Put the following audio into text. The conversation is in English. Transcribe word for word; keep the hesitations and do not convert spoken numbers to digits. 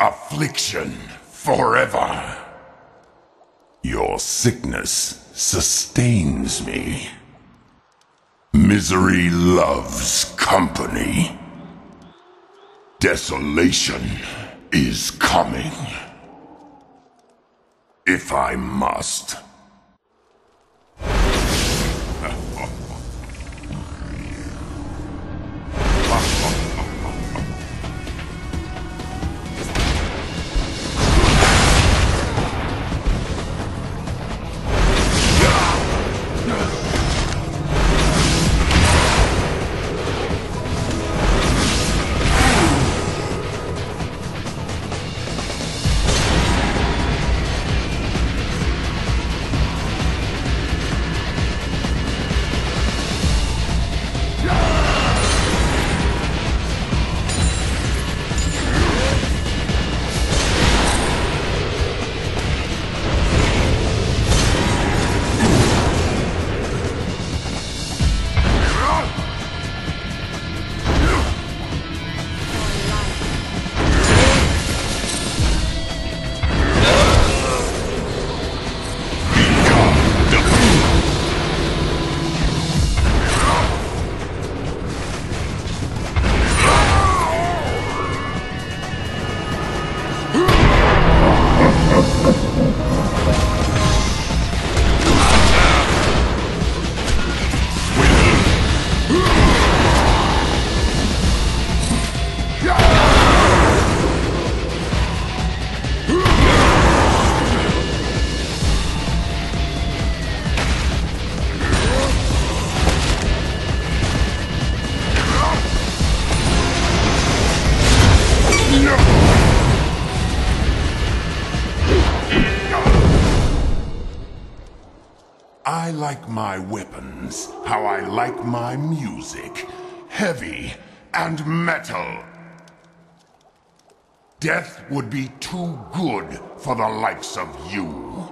affliction forever. Your sickness sustains me. Misery loves company. Desolation is coming. If I must. I like my weapons, how I like my music, heavy and metal. Death would be too good for the likes of you.